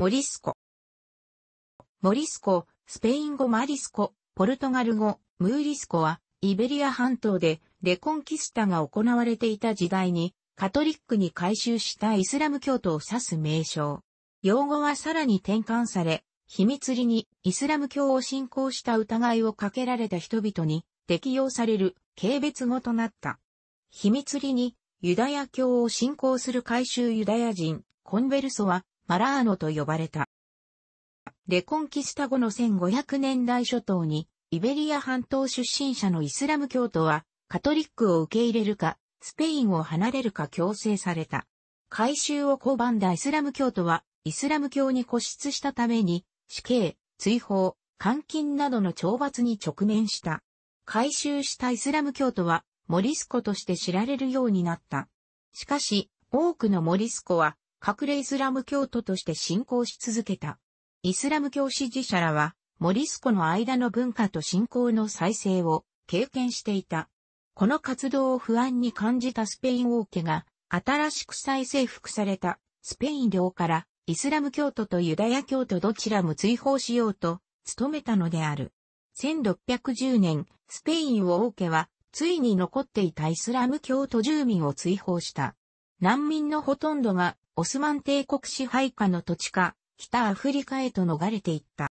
モリスコ、スペイン語マリスコ、ポルトガル語、ムーリスコは、イベリア半島でレコンキスタが行われていた時代に、カトリックに改宗したイスラム教徒を指す名称。用語はさらに転換され、秘密裏にイスラム教を信仰した疑いをかけられた人々に適用される軽蔑語となった。秘密裏にユダヤ教を信仰する改宗ユダヤ人、コンベルソはマラーノと呼ばれた。レコンキスタ後の1500年代初頭に、イベリア半島出身者のイスラム教徒は、カトリックを受け入れるか、スペインを離れるか強制された。改宗を拒んだイスラム教徒は、イスラム教に固執したために、死刑、追放、監禁などの懲罰に直面した。改宗したイスラム教徒は、モリスコとして知られるようになった。しかし、多くのモリスコは、隠れイスラム教徒として信仰し続けた。イスラム教支持者らは、モリスコの間の文化と信仰の再生を経験していた。この活動を不安に感じたスペイン王家が新しく再征服されたスペイン領からイスラム教徒とユダヤ教徒どちらも追放しようと努めたのである。1610年、スペイン王家はついに残っていたイスラム教徒住民を追放した。難民のほとんどがオスマン帝国支配下の土地か北アフリカへと逃れていった。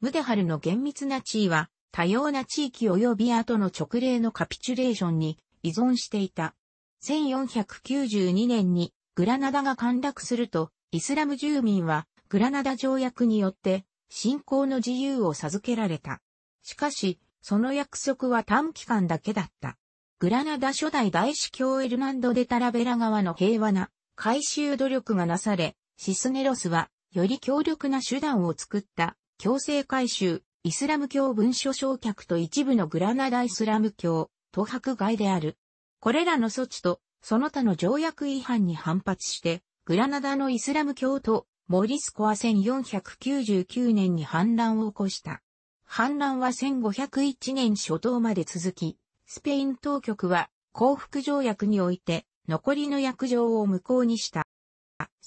ムデハルの厳密な地位は多様な地域及び後の勅令のカピチュレーションに依存していた。1492年にグラナダが陥落するとイスラム住民はグラナダ条約によって信仰の自由を授けられた。しかしその約束は短期間だけだった。グラナダ初代大司教エルナンド・デ・タラベラ側の平和な改宗努力がなされ、シスネロスはより強力な手段を作った。強制改宗、イスラム教文書焼却と一部のグラナダイスラム教、徒迫害である。これらの措置と、その他の条約違反に反発して、グラナダのイスラム教徒、モリスコは1499年に反乱を起こした。反乱は1501年初頭まで続き、スペイン当局は降伏条約において、残りの約定を無効にした。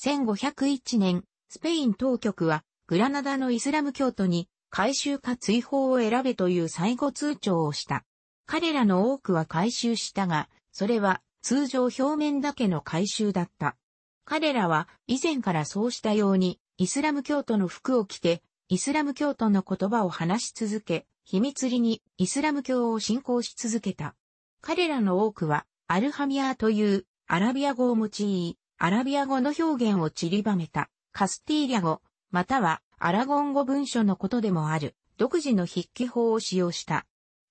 1501年、スペイン当局は、グラナダのイスラム教徒に改宗か追放を選べという最後通帳をした。彼らの多くは改宗したが、それは通常表面だけの改宗だった。彼らは以前からそうしたようにイスラム教徒の服を着てイスラム教徒の言葉を話し続け、秘密裏にイスラム教を信仰し続けた。彼らの多くはアルハミアというアラビア語を用い、アラビア語の表現を散りばめたカスティーリャ語。またはアラゴン語文書のことでもある独自の筆記法を使用した。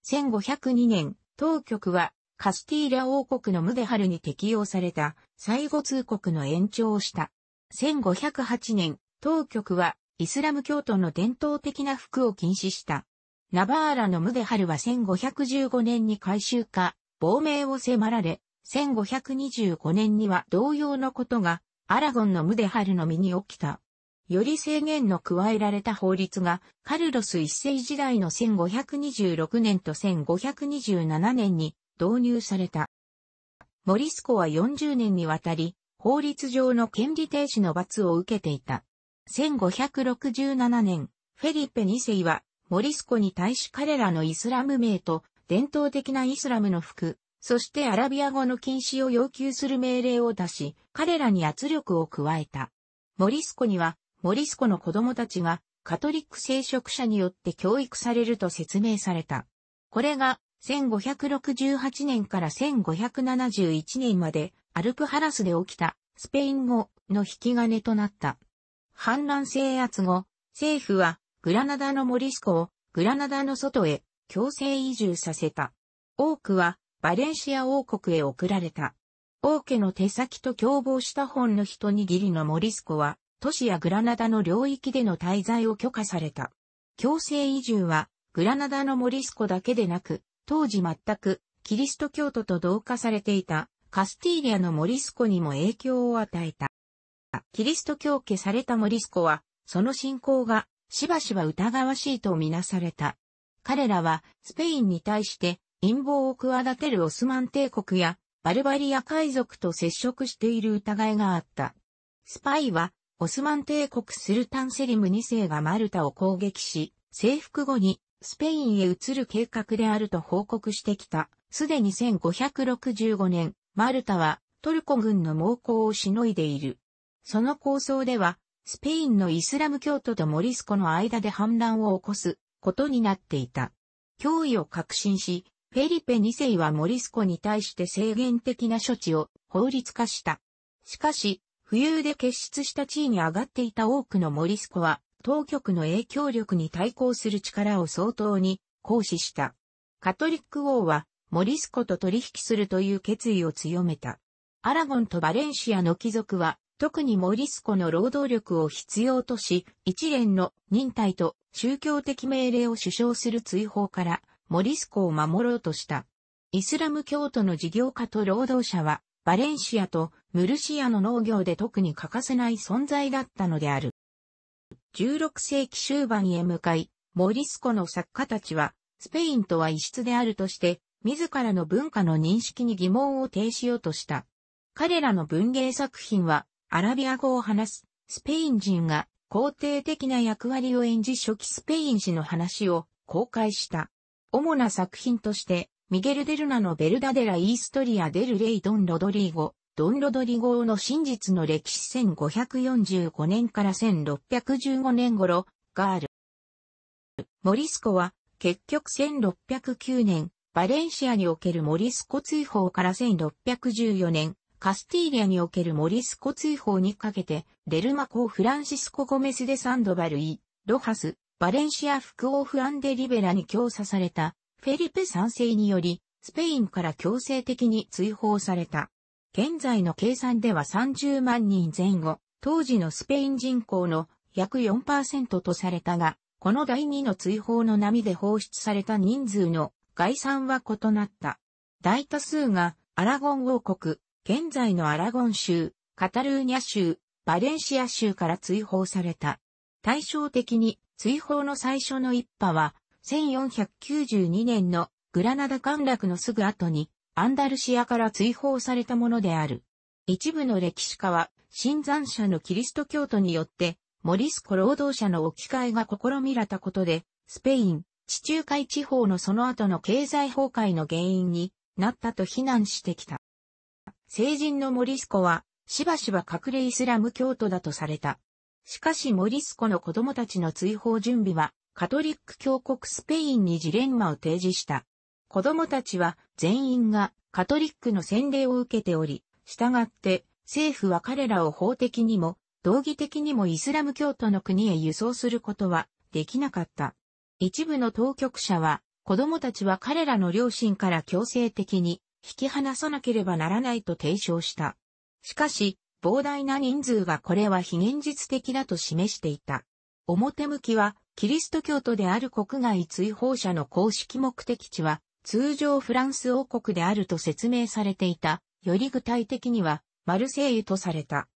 1502年、当局はカスティーリャ王国のムデハルに適用された最後通告の延長をした。1508年、当局はイスラム教徒の伝統的な服を禁止した。ナバーラのムデハルは1515年に改宗か、亡命を迫られ、1525年には同様のことがアラゴンのムデハルの身に起きた。より制限の加えられた法律がカルロス一世時代の1526年と1527年に導入された。モリスコは40年にわたり法律上の権利停止の罰を受けていた。1567年、フェリペ2世はモリスコに対し彼らのイスラム名と伝統的なイスラムの服、そしてアラビア語の禁止を要求する命令を出し、彼らに圧力を加えた。モリスコにはモリスコの子供たちがカトリック聖職者によって教育されると説明された。これが1568年から1571年までアルプハラスで起きたスペイン語の引き金となった。反乱制圧後、政府はグラナダのモリスコをグラナダの外へ強制移住させた。多くはバレンシア王国へ送られた。王家の手先と共謀した本の一握りのモリスコは、都市やグラナダの領域での滞在を許可された。強制移住は、グラナダのモリスコだけでなく、当時全くキリスト教徒と同化されていたカスティーリャのモリスコにも影響を与えた。キリスト教化されたモリスコは、その信仰がしばしば疑わしいとみなされた。彼らはスペインに対して陰謀を企てるオスマン帝国やバルバリア海賊と接触している疑いがあった。スパイはオスマン帝国スルタンセリム2世がマルタを攻撃し、征服後にスペインへ移る計画であると報告してきた。すでに1565年、マルタはトルコ軍の猛攻をしのいでいる。その構想では、スペインのイスラム教徒とモリスコの間で反乱を起こすことになっていた。脅威を確信し、フェリペ2世はモリスコに対して制限的な処置を法律化した。しかし、富裕で結出した地位に上がっていた多くのモリスコは、当局の影響力に対抗する力を相当に行使した。カトリック王は、モリスコと取引するという決意を強めた。アラゴンとバレンシアの貴族は、特にモリスコの労働力を必要とし、一連の忍耐と宗教的命令を主張する追放から、モリスコを守ろうとした。イスラム教徒の事業家と労働者は、バレンシアとムルシアの農業で特に欠かせない存在だったのである。16世紀終盤へ向かい、モリスコの作家たちは、スペインとは異質であるとして、自らの文化の認識に疑問を呈しようとした。彼らの文芸作品は、アラビア語を話すスペイン人が肯定的な役割を演じ初期スペイン史の話を公開した。主な作品として、ミゲル・デルナのベルダデラ・イーストリア・デル・レイ・ドン・ロドリゴの真実の歴史1545年から1615年頃、ガール。モリスコは結局1609年、バレンシアにおけるモリスコ追放から1614年、カスティーリャにおけるモリスコ追放にかけて、デルマ公フランシスコ・ゴメス・デ・サンドバル・イ・ロハス、バレンシア副王フアンデ・リベラに強査された、フェリペ3世により、スペインから強制的に追放された。現在の計算では30万人前後、当時のスペイン人口の約 4% とされたが、この第2の追放の波で放出された人数の概算は異なった。大多数がアラゴン王国、現在のアラゴン州、カタルーニャ州、バレンシア州から追放された。対照的に追放の最初の一派は、1492年のグラナダ陥落のすぐ後にアンダルシアから追放されたものである。一部の歴史家は、新参者のキリスト教徒によって、モリスコ労働者の置き換えが試みられたことで、スペイン、地中海地方のその後の経済崩壊の原因になったと非難してきた。聖人のモリスコは、しばしば隠れイスラム教徒だとされた。しかしモリスコの子供たちの追放準備は、カトリック教国スペインにジレンマを提示した。子供たちは全員がカトリックの洗礼を受けており、従って政府は彼らを法的にも、道義的にもイスラム教徒の国へ輸送することはできなかった。一部の当局者は、子供たちは彼らの両親から強制的に、引き離さなければならないと提唱した。しかし、膨大な人数がこれは非現実的だと示していた。表向きは、キリスト教徒である国外追放者の公式目的地は、通常フランス王国であると説明されていた。より具体的には、マルセイユとされた。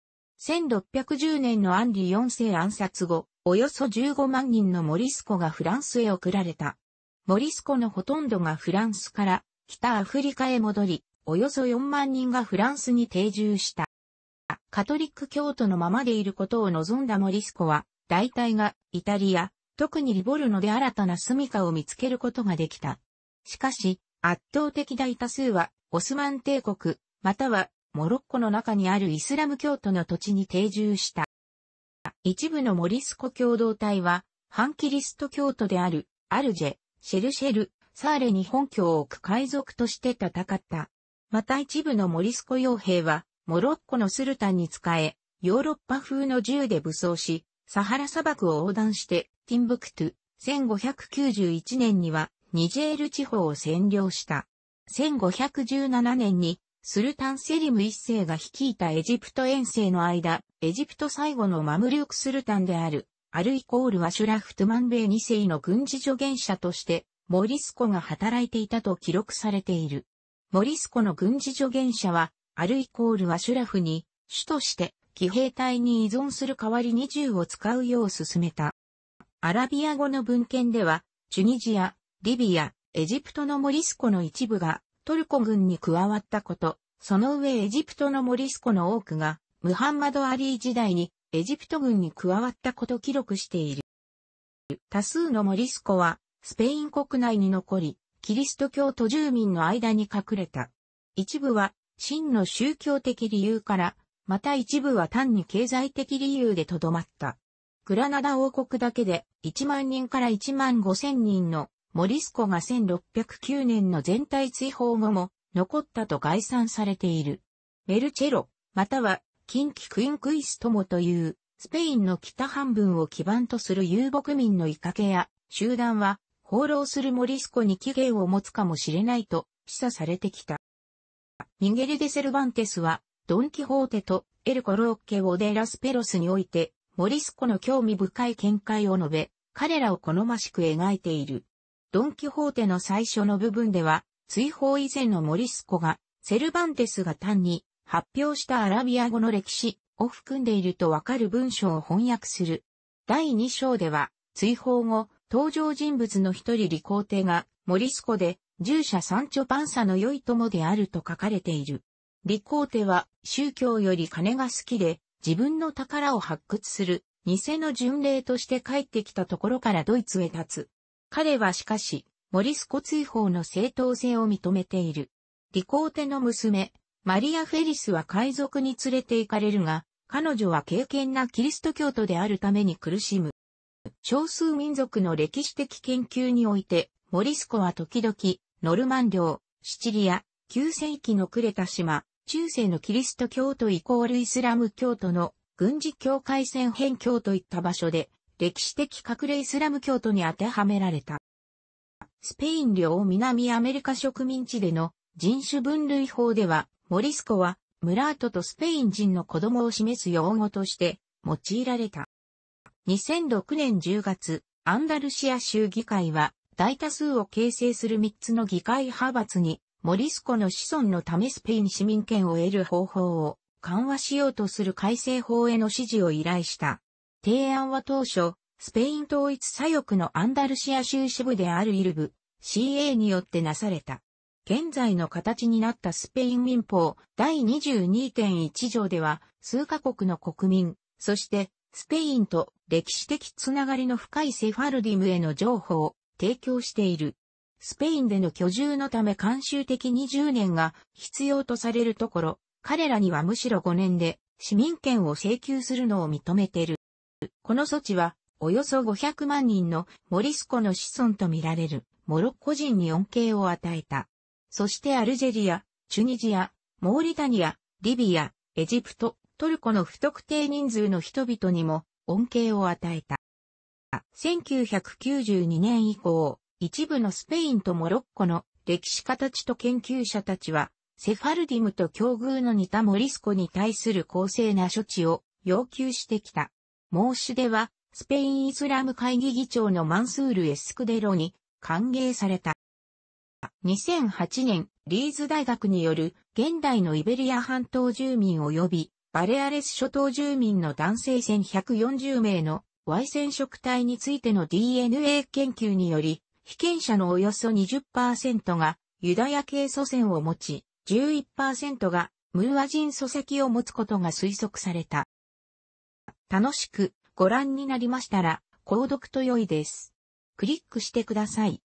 1610年のアンリ4世暗殺後、およそ15万人のモリスコがフランスへ送られた。モリスコのほとんどがフランスから、北アフリカへ戻り、およそ4万人がフランスに定住した。カトリック教徒のままでいることを望んだモリスコは、大体がイタリア、特にリボルノで新たな住処を見つけることができた。しかし、圧倒的大多数は、オスマン帝国、または、モロッコの中にあるイスラム教徒の土地に定住した。一部のモリスコ共同体は、反キリスト教徒である、アルジェ、シェルシェル、サーレに本拠を置く海賊として戦った。また一部のモリスコ傭兵は、モロッコのスルタンに仕え、ヨーロッパ風の銃で武装し、サハラ砂漠を横断して、ティンブクトゥ、1591年には、ニジェール地方を占領した。1517年に、スルタンセリム1世が率いたエジプト遠征の間、エジプト最後のマムルークスルタンである、アルイコール・アシュラフ・トゥマンベイ2世の軍事助言者として、モリスコが働いていたと記録されている。モリスコの軍事助言者は、アルイコール・アシュラフに、主として、騎兵隊に依存する代わりに銃を使うよう勧めた。アラビア語の文献では、チュニジア、リビア、エジプトのモリスコの一部が、トルコ軍に加わったこと、その上エジプトのモリスコの多くが、ムハンマド・アリー時代に、エジプト軍に加わったこと記録している。多数のモリスコは、スペイン国内に残り、キリスト教徒住民の間に隠れた。一部は、真の宗教的理由から、また一部は単に経済的理由でとどまった。グラナダ王国だけで1万人から1万5千人のモリスコが1609年の全体追放後も残ったと概算されている。メルチェロ、または近畿クインクイストモというスペインの北半分を基盤とする遊牧民の妾や集団は放浪するモリスコに起源を持つかもしれないと示唆されてきた。ミゲル・デ・セルバンテスはドン・キホーテとエル・コロッケ・オ・デ・ラス・ペロスにおいてモリスコの興味深い見解を述べ、彼らを好ましく描いている。ドン・キホーテの最初の部分では、追放以前のモリスコが、セルバンテスが単に発表したアラビア語の歴史を含んでいるとわかる文章を翻訳する。第2章では、追放後、登場人物の一人リコーテが、モリスコで、従者サンチョパンサの良い友であると書かれている。リコーテは、宗教より金が好きで、自分の宝を発掘する、偽の巡礼として帰ってきたところからドイツへ立つ。彼はしかし、モリスコ追放の正当性を認めている。リコーテの娘、マリア・フェリスは海賊に連れて行かれるが、彼女は敬虔なキリスト教徒であるために苦しむ。少数民族の歴史的研究において、モリスコは時々、ノルマン領、シチリア、9世紀のクレタ島、中世のキリスト教徒=イスラム教徒の軍事境界線辺境といった場所で歴史的隠れイスラム教徒に当てはめられた。スペイン領南アメリカ植民地での人種分類法ではモリスコはムラートとスペイン人の子供を示す用語として用いられた。2006年10月、アンダルシア州議会は大多数を形成する3つの議会派閥にモリスコの子孫のためスペイン市民権を得る方法を緩和しようとする改正法への支持を依頼した。提案は当初、スペイン統一左翼のアンダルシア州支部であるイルブ CA によってなされた。現在の形になったスペイン民法第 22.1 条では、数カ国の国民、そしてスペインと歴史的つながりの深いセファルディムへの譲歩を提供している。スペインでの居住のため慣習的20年が必要とされるところ、彼らにはむしろ5年で市民権を請求するのを認めている。この措置は、およそ500万人のモリスコの子孫とみられるモロッコ人に恩恵を与えた。そしてアルジェリア、チュニジア、モーリタニア、リビア、エジプト、トルコの不特定人数の人々にも恩恵を与えた。1992年以降、一部のスペインとモロッコの歴史家たちと研究者たちは、セファルディムと境遇の似たモリスコに対する公正な処置を要求してきた。申し出は、スペインイスラム会議議長のマンスール・エスクデロに歓迎された。2008年、リーズ大学による現代のイベリア半島住民及びバレアレス諸島住民の男性1140名の Y 染色体についての DNA 研究により、被験者のおよそ 20% がユダヤ系祖先を持ち、11% がムーア人祖籍を持つことが推測された。楽しくご覧になりましたら、購読と良いです。クリックしてください。